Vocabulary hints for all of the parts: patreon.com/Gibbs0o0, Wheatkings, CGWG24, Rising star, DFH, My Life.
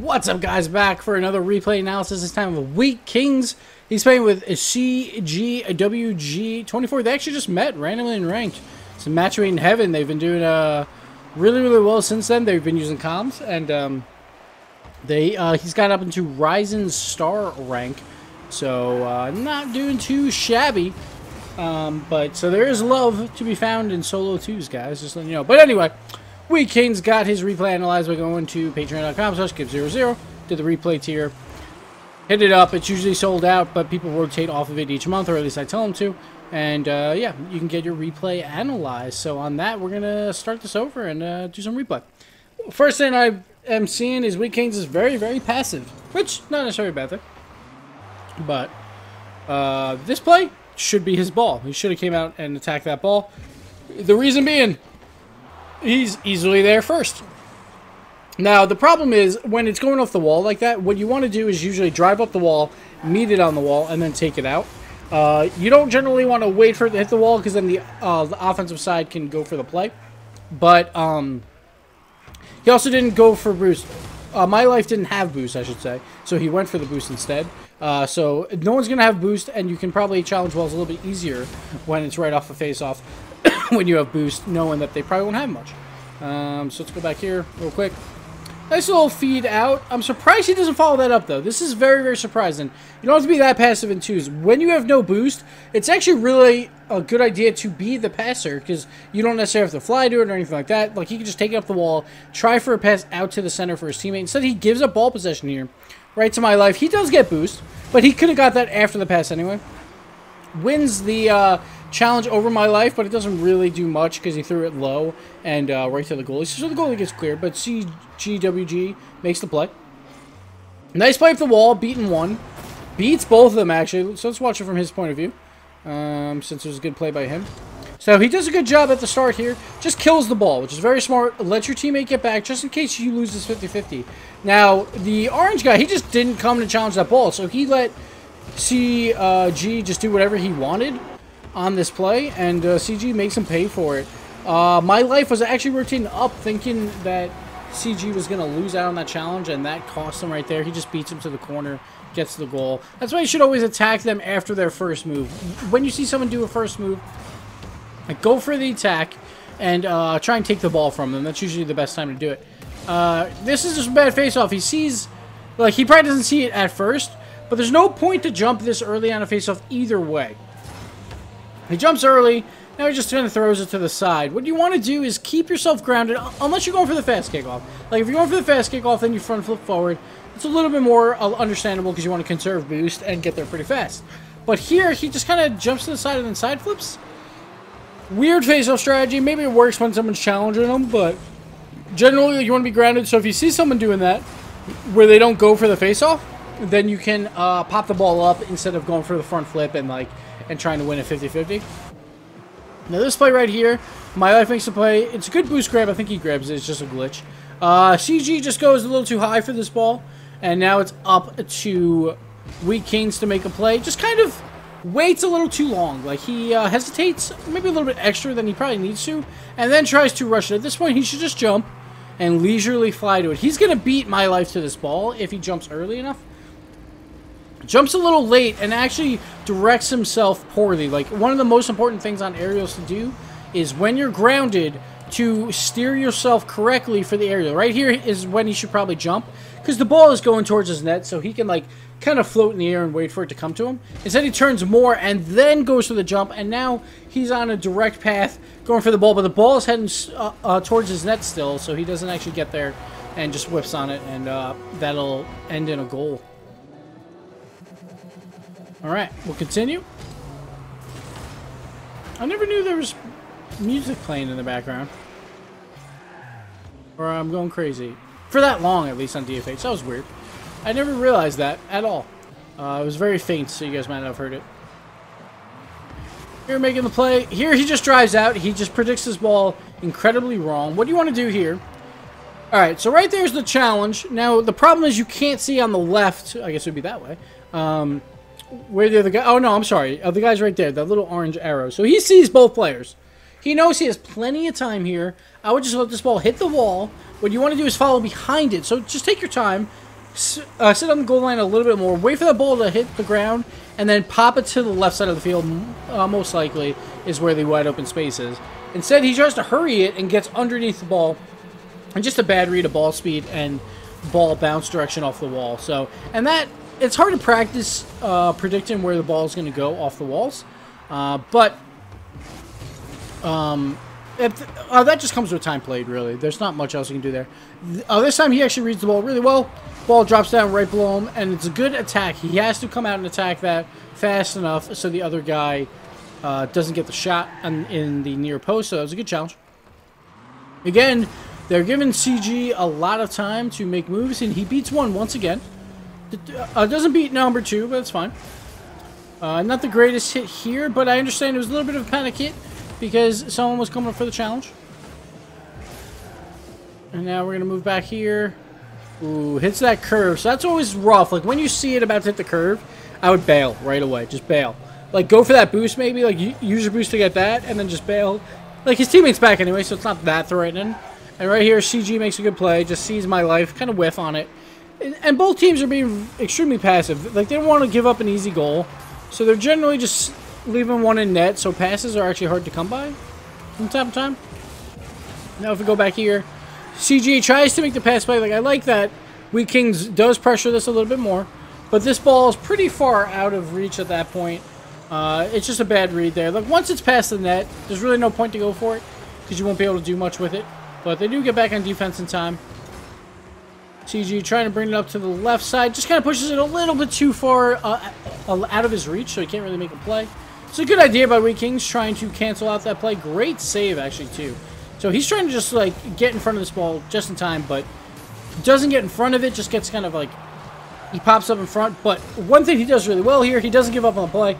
What's up, guys? Back for another replay analysis, this time of Wheatkings. He's playing with CGWG24. They actually just met randomly in ranked. It's a match made in heaven. They've been doing really well since then. They've been using comps, and he's got up into Rising Star rank, so not doing too shabby. So there is love to be found in solo twos, guys, just letting you know. But anyway, Wheatkings got his replay analyzed by going to patreon.com/Gibbs0o0. Did the replay tier. Hit it up. It's usually sold out, but people rotate off of it each month, or at least I tell them to. And, yeah, you can get your replay analyzed. So on that, we're going to start this over and do some replay. First thing I am seeing is Wheatkings is very, very passive, which not necessarily a bad thing. But this play should be his ball. He should have came out and attacked that ball. The reason being, he's easily there first. Now, the problem is, when it's going off the wall like that, what you want to do is usually drive up the wall, meet it on the wall, and then take it out. You don't generally want to wait for it to hit the wall, because then the offensive side can go for the play. But he also didn't go for boost. My Life didn't have boost, I should say, so he went for the boost instead. So no one's going to have boost, and you can probably challenge walls a little bit easier when it's right off the face-off. When you have boost, knowing that they probably won't have much. So let's go back here real quick. Nice little feed out. I'm surprised he doesn't follow that up, though. This is very, very surprising. You don't have to be that passive in twos. When you have no boost, it's actually really a good idea to be the passer, because you don't necessarily have to fly to it or anything like that. Like, he can just take it up the wall, try for a pass out to the center for his teammate. Instead, he gives up ball possession here, right to My Life. He does get boost, but he could have got that after the pass anyway. Wins the challenge over My Life, but it doesn't really do much because he threw it low and right to the goalie. So the goalie gets cleared, but CGWG makes the play. Nice play up the wall, beaten one. Beats both of them, actually. So let's watch it from his point of view, since it was a good play by him. So he does a good job at the start here. Just kills the ball, which is very smart. Let your teammate get back just in case you lose this 50-50. Now, the orange guy, he just didn't come to challenge that ball, so he let CG just do whatever he wanted on this play, and CG makes him pay for it. My Life was actually rotating up, thinking that CG was going to lose out on that challenge, and that cost him right there. He just beats him to the corner, gets the goal. That's why you should always attack them after their first move. When you see someone do a first move, like, go for the attack and try and take the ball from them. That's usually the best time to do it. This is just a bad face-off. He sees, like, he probably doesn't see it at first, but there's no point to jump this early on a face-off either way. He jumps early. Now he just kind of throws it to the side. What you want to do is keep yourself grounded, unless you're going for the fast kickoff. Like, if you're going for the fast kickoff, then you front flip forward. It's a little bit more understandable because you want to conserve boost and get there pretty fast. But here, he just kind of jumps to the side and then side flips. Weird face-off strategy. Maybe it works when someone's challenging them, but generally you want to be grounded. So if you see someone doing that, where they don't go for the face-off, then you can pop the ball up instead of going for the front flip and, like, and trying to win a 50-50. Now this play right here, My Life makes the play. It's a good boost grab. I think he grabs it. It's just a glitch. CG just goes a little too high for this ball, and now it's up to Wheatkings to make a play. Just kind of waits a little too long. Like, he hesitates maybe a little bit extra than he probably needs to, and then tries to rush it. At this point, he should just jump and leisurely fly to it. He's going to beat My Life to this ball if he jumps early enough. Jumps a little late and actually directs himself poorly. Like, one of the most important things on aerials to do is, when you're grounded, to steer yourself correctly for the aerial. Right here is when he should probably jump, because the ball is going towards his net, so he can, like, kind of float in the air and wait for it to come to him. Instead, he turns more and then goes for the jump, and now he's on a direct path going for the ball, but the ball is heading towards his net still, so he doesn't actually get there and just whips on it, and that'll end in a goal. Alright, we'll continue. I never knew there was music playing in the background. Or I'm going crazy. For that long, at least, on DFH. That was weird. I never realized that at all. It was very faint, so you guys might not have heard it. Here, making the play. Here, he just drives out. He just predicts this ball incredibly wrong. What do you want to do here? Alright, so right there's the challenge. Now, the problem is you can't see on the left. I guess it would be that way. Where the other guy? Oh no, I'm sorry. The guy's right there. That little orange arrow. So he sees both players. He knows he has plenty of time here. I would just let this ball hit the wall. What you want to do is follow behind it. So just take your time. Sit on the goal line a little bit more. Wait for the ball to hit the ground. And then pop it to the left side of the field. Most likely is where the wide open space is. Instead, he tries to hurry it and gets underneath the ball. And just a bad read of ball speed and ball bounce direction off the wall. So, and that, it's hard to practice predicting where the ball is going to go off the walls. That just comes with time played, really. There's not much else you can do there. This time he actually reads the ball really well. Ball drops down right below him, and it's a good attack. He has to come out and attack that fast enough so the other guy doesn't get the shot in the near post. So that was a good challenge. Again, they're giving CG a lot of time to make moves, and he beats one once again. Doesn't beat number two, but it's fine. Not the greatest hit here, but I understand it was a little bit of a panic hit because someone was coming up for the challenge. And now we're going to move back here. Ooh, hits that curve. So that's always rough. Like, when you see it about to hit the curve, I would bail right away. Just bail. Like, go for that boost maybe. Like, use your boost to get that, and then just bail. Like, his teammate's back anyway, so it's not that threatening. And right here, CG makes a good play. Just sees My Life. Kind of whiff on it. And both teams are being extremely passive. Like, they don't want to give up an easy goal. So they're generally just leaving one in net. So passes are actually hard to come by from time to time. Now if we go back here, CG tries to make the pass play. Like, I like that. Wheatkings does pressure this a little bit more. But this ball is pretty far out of reach at that point. It's just a bad read there. Like, once it's past the net, there's really no point to go for it. Because you won't be able to do much with it. But they do get back on defense in time. CG trying to bring it up to the left side. Just kind of pushes it a little bit too far out of his reach, so he can't really make a play. It's a good idea by Wheatkings trying to cancel out that play. Great save, actually, too. So he's trying to just, like, get in front of this ball just in time, but doesn't get in front of it. Just gets kind of, like, he pops up in front. But one thing he does really well here, he doesn't give up on the play.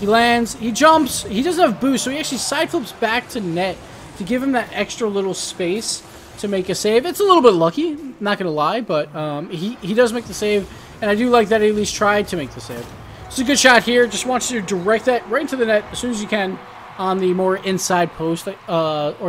He lands. He jumps. He doesn't have boost, so he actually side flips back to net to give him that extra little space to make a save. It's a little bit lucky, not gonna lie, but he does make the save, and I do like that he at least tried to make the save. It's a good shot here. Just wants you to direct that right into the net as soon as you can on the more inside post or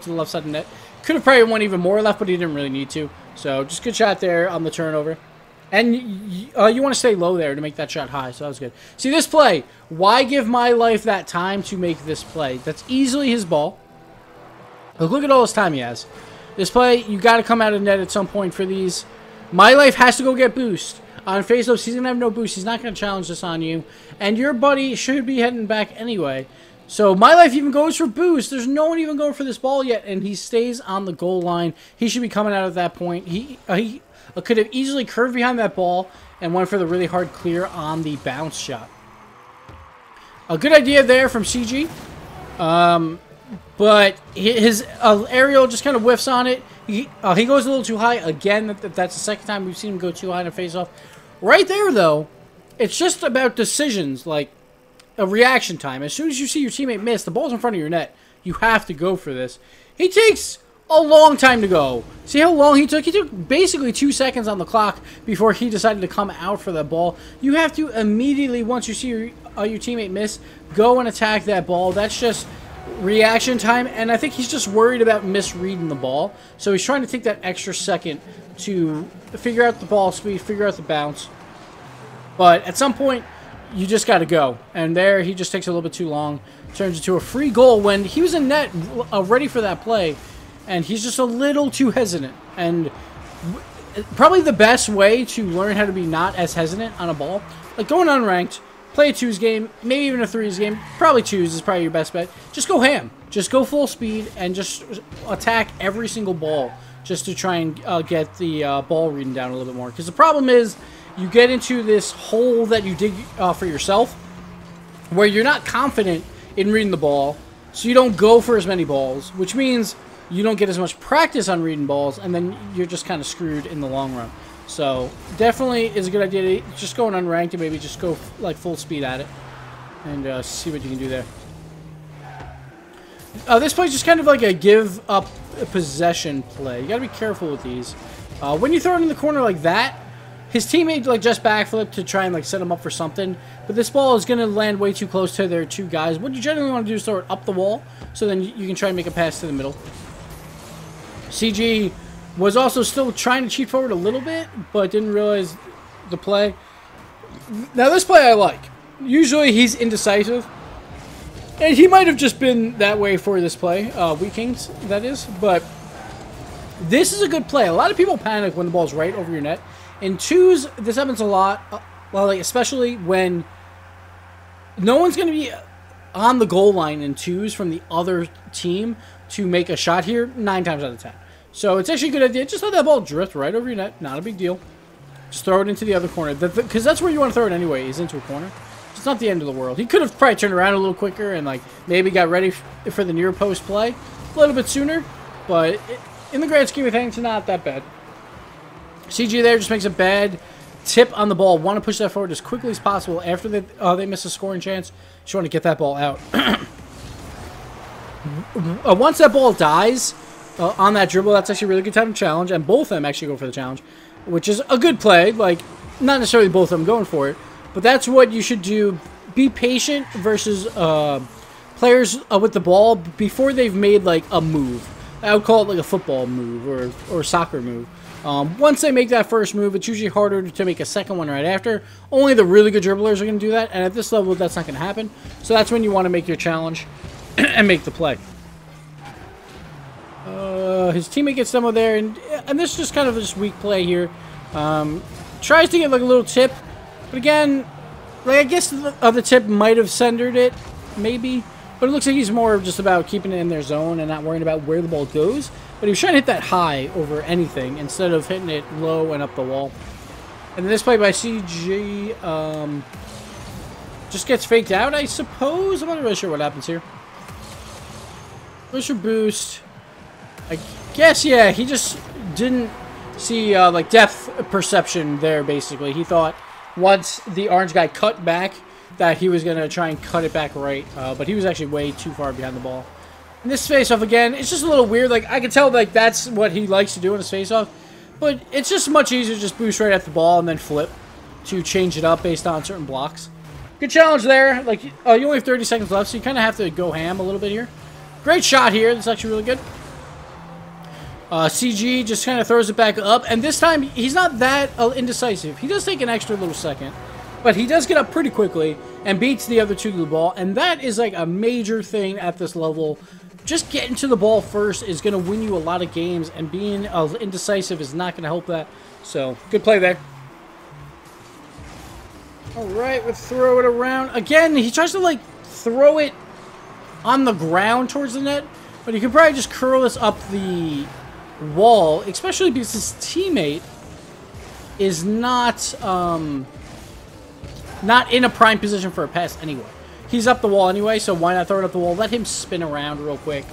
to the left side of the net. Could have probably went even more left, but he didn't really need to. So just good shot there on the turnover. And you want to stay low there to make that shot high, so that was good. See this play. Why give My Life that time to make this play? That's easily his ball. Look at all this time he has. This play, you got to come out of net at some point for these. My Life has to go get boost. On faceoffs, he's going to have no boost. He's not going to challenge this on you. And your buddy should be heading back anyway. So My Life even goes for boost. There's no one even going for this ball yet, and he stays on the goal line. He should be coming out at that point. He could have easily curved behind that ball and went for the really hard clear on the bounce shot. A good idea there from CG. But his aerial just kind of whiffs on it. He goes a little too high. Again, that's the second time we've seen him go too high in a face-off. Right there, though, it's just about decisions, like a reaction time. As soon as you see your teammate miss, the ball's in front of your net. You have to go for this. He takes a long time to go. See how long he took? He took basically 2 seconds on the clock before he decided to come out for that ball. You have to immediately, once you see your teammate miss, go and attack that ball. That's just reaction time, and I think he's just worried about misreading the ball, so he's trying to take that extra second to figure out the ball speed, figure out the bounce. But at some point you just got to go, and there he just takes a little bit too long, turns into a free goal when he was in net ready for that play, and he's just a little too hesitant. And probably the best way to learn how to be not as hesitant on a ball, like going unranked, play a twos game, maybe even a threes game. Probably twos is probably your best bet. Just go ham. Just go full speed and just attack every single ball just to try and get the ball reading down a little bit more. Because the problem is you get into this hole that you dig for yourself where you're not confident in reading the ball, so you don't go for as many balls, which means you don't get as much practice on reading balls, and then you're just kind of screwed in the long run. So, definitely is a good idea to just go unranked and maybe just go, like, full speed at it. And see what you can do there. This play's just kind of like a give-up possession play. You got to be careful with these. When you throw it in the corner like that, His teammate like just backflipped to try and like set him up for something, but this ball is going to land way too close to their two guys. What you generally want to do is throw it up the wall, so then you can try and make a pass to the middle. CG was also still trying to cheat forward a little bit, but didn't realize the play. Now this play I like. Usually he's indecisive, and he might have just been that way for this play, Wheatkings, that is, but this is a good play. A lot of people panic when the ball's right over your net. In twos, this happens a lot, well, like especially when no one's going to be on the goal line in twos from the other team to make a shot here 9 times out of 10. So it's actually a good idea. Just let that ball drift right over your net. Not a big deal. Just throw it into the other corner, because that's where you want to throw it anyway, is into a corner. It's not the end of the world. He could have probably turned around a little quicker and like maybe got ready for the near post play a little bit sooner, but in the grand scheme of things, not that bad. CG there just makes a bad tip on the ball. Want to push that forward as quickly as possible after they miss a scoring chance. Just want to get that ball out. Once that ball dies on that dribble, that's actually a really good time to challenge, and both of them actually go for the challenge, which is a good play. Like, not necessarily both of them going for it, but that's what you should do. Be patient versus players with the ball before they've made like a move. I would call it like a football move or a soccer move. Once they make that first move, it's usually harder to make a second one right after. Only the really good dribblers are going to do that, and at this level, that's not going to happen. So that's when you want to make your challenge and make the play. His teammate gets demo there, and this is just kind of this weak play here. Tries to get like a little tip, but again, like I guess the tip might have centered it, maybe. But it looks like he's more just about keeping it in their zone and not worrying about where the ball goes. But he was trying to hit that high over anything instead of hitting it low and up the wall. And this play by CG just gets faked out, I suppose. I'm not really sure what happens here. Push or boost. I guess, yeah, he just didn't see, like, depth perception there, basically. He thought once the orange guy cut back, that he was going to try and cut it back right, but he was actually way too far behind the ball. And this face-off, again, it's just a little weird. Like, I can tell, like, that's what he likes to do in his face-off, but it's just much easier to just boost right at the ball and then flip to change it up based on certain blocks. Good challenge there. Like, you only have 30 seconds left, so you kind of have to go ham a little bit here. Great shot here. That's actually really good. CG just kind of throws it back up, and this time he's not that indecisive. He does take an extra little second. But he does get up pretty quickly and beats the other two to the ball. And that is like a major thing at this level. Just getting to the ball first is going to win you a lot of games. And being indecisive is not going to help that. So, good play there. All right, we'll throw it around. Again, he tries to like throw it on the ground towards the net. But you can probably just curl this up the wall. Especially because his teammate is not in a prime position for a pass anyway. He's up the wall anyway, so why not throw it up the wall? Let him spin around real quick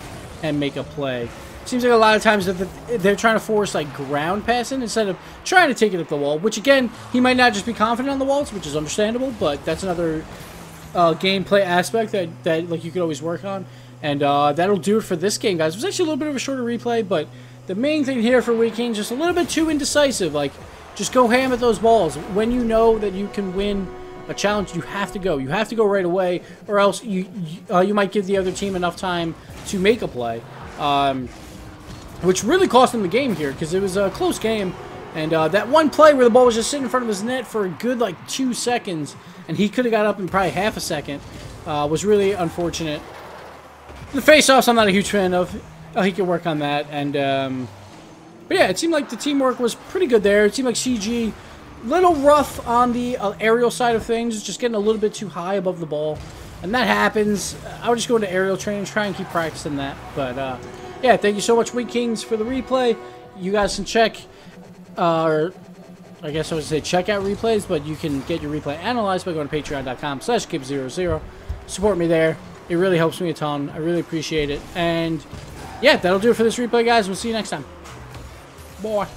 and make a play. Seems like a lot of times that they're trying to force like ground passing instead of trying to take it up the wall, which again, he might not just be confident on the walls, which is understandable, but that's another gameplay aspect that like you could always work on. And that'll do it for this game, guys. It was actually a little bit of a shorter replay, but the main thing here for Wheatkings, just a little bit too indecisive. Like, just go ham at those balls. When you know that you can win a challenge, you have to go. You have to go right away, or else you might give the other team enough time to make a play, which really cost them the game here because it was a close game. And that one play where the ball was just sitting in front of his net for a good like 2 seconds, and he could have got up in probably half a second, was really unfortunate. The face-offs, I'm not a huge fan of. He could work on that. And but yeah, it seemed like the teamwork was pretty good there. It seemed like CG. Little rough on the aerial side of things, just getting a little bit too high above the ball, and that happens. I would just go into aerial training, try and keep practicing that. But yeah, thank you so much, Wheatkings, for the replay. You guys can check, or I guess I would say check out replays, but you can get your replay analyzed by going to patreon.com/Gibbs0o0. Support me there; it really helps me a ton. I really appreciate it. And yeah, that'll do it for this replay, guys. We'll see you next time. Bye.